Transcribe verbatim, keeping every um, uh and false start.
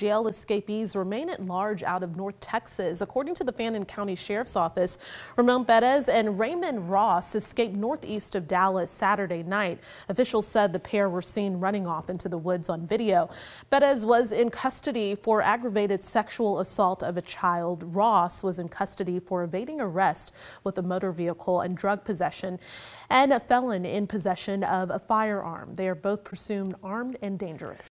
jail escapees remain at large out of North Texas. According to the Fannin County Sheriff's Office, Ramon Betes and Raymond Ross escaped northeast of Dallas Saturday night. Officials said the pair were seen running off into the woods on video. Betes was in custody for aggravated sexual assault of a child. Ross was in custody for evading arrest with a motor vehicle and drug possession, and a felon in possession of a firearm. They are both presumed armed and dangerous.